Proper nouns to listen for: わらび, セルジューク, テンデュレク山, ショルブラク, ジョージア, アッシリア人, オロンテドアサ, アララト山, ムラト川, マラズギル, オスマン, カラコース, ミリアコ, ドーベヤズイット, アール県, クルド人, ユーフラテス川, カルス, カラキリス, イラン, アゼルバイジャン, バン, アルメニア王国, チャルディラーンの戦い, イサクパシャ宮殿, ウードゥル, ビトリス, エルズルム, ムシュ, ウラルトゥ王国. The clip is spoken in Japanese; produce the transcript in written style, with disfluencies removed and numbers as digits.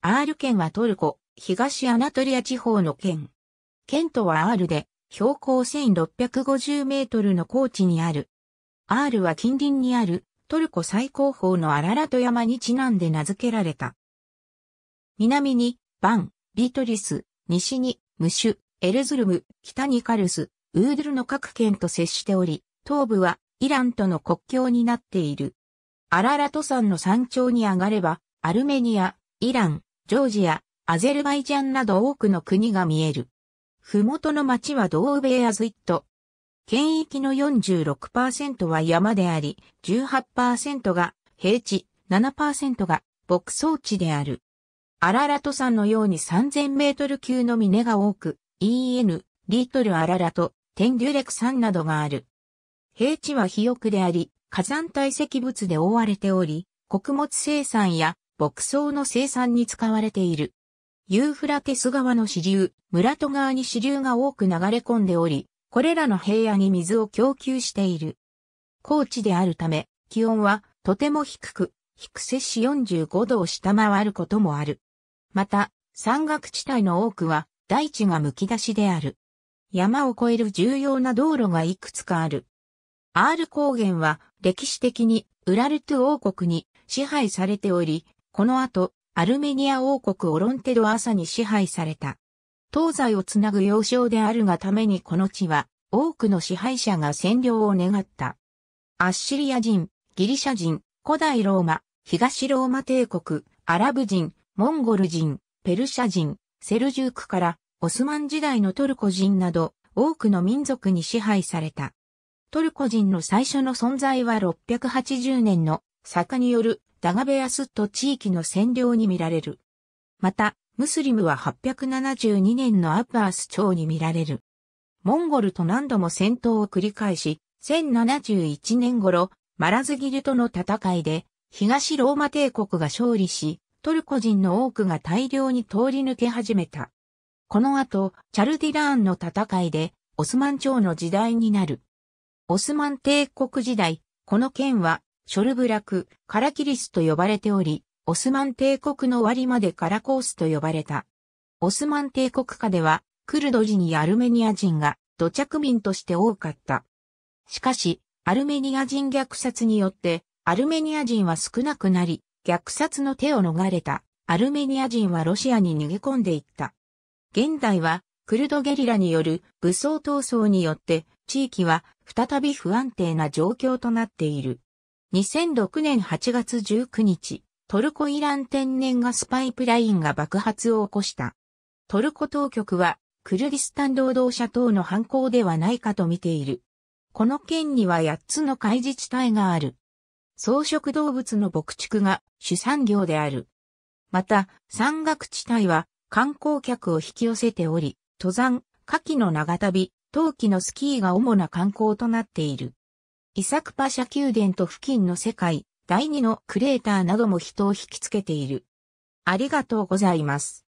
アール県はトルコ、東アナトリア地方の県。県都はアールで、標高1650メートルの高地にある。アールは近隣にある、トルコ最高峰のアララト山にちなんで名付けられた。南に、バン、ビトリス、西に、ムシュ、エルズルム、北にカルス、ウードゥルの各県と接しており、東部は、イランとの国境になっている。アララト山の山頂に上がれば、アルメニア、イラン、ジョージア、アゼルバイジャンなど多くの国が見える。ふもとの町はドーベヤズイット。県域の 46% は山であり、18% が平地、7% が牧草地である。アララト山のように3000メートル級の峰が多く、EN、リートルアララト、テンデュレク山などがある。平地は肥沃であり、火山堆積物で覆われており、穀物生産や牧草の生産に使われている。ユーフラテス川の支流、ムラト川に支流が多く流れ込んでおり、これらの平野に水を供給している。高地であるため、気温はとても低く、低摂氏45度を下回ることもある。また、山岳地帯の多くは大地がむき出しである。山を越える重要な道路がいくつかある。アール高原は歴史的にウラルトゥ王国に支配されており、この後、アルメニア王国オロンテドアサに支配された。東西をつなぐ要衝であるがためにこの地は多くの支配者が占領を願った。アッシリア人、ギリシャ人、古代ローマ、東ローマ帝国、アラブ人、モンゴル人、ペルシャ人、セルジュークからオスマン時代のトルコ人など多くの民族に支配された。トルコ人の最初の存在は680年のサカによるダガベヤスット地域の占領に見られる。また、ムスリムは872年のアッバース朝に見られる。モンゴルと何度も戦闘を繰り返し、1071年頃、マラズギルとの戦いで、東ローマ帝国が勝利し、トルコ人の多くが大量に通り抜け始めた。この後、チャルディラーンの戦いで、オスマン朝の時代になる。オスマン帝国時代、この県は、ショルブラク、カラキリスと呼ばれており、オスマン帝国の終わりまでカラコースと呼ばれた。オスマン帝国下では、クルド人やアルメニア人が土着民として多かった。しかし、アルメニア人虐殺によって、アルメニア人は少なくなり、虐殺の手を逃れた、アルメニア人はロシアに逃げ込んでいった。現代は、クルドゲリラによる武装闘争によって、地域は再び不安定な状況となっている。2006年8月19日、トルコイラン天然ガスパイプラインが爆発を起こした。トルコ当局は、クルディスタン労働者等の犯行ではないかと見ている。この県には8つの自治体がある。草食動物の牧畜が主産業である。また、山岳地帯は観光客を引き寄せており、登山、夏季の長旅、冬季のスキーが主な観光となっている。イサクパシャ宮殿と付近の世界第2のクレーターなども人を引きつけている。ありがとうございます。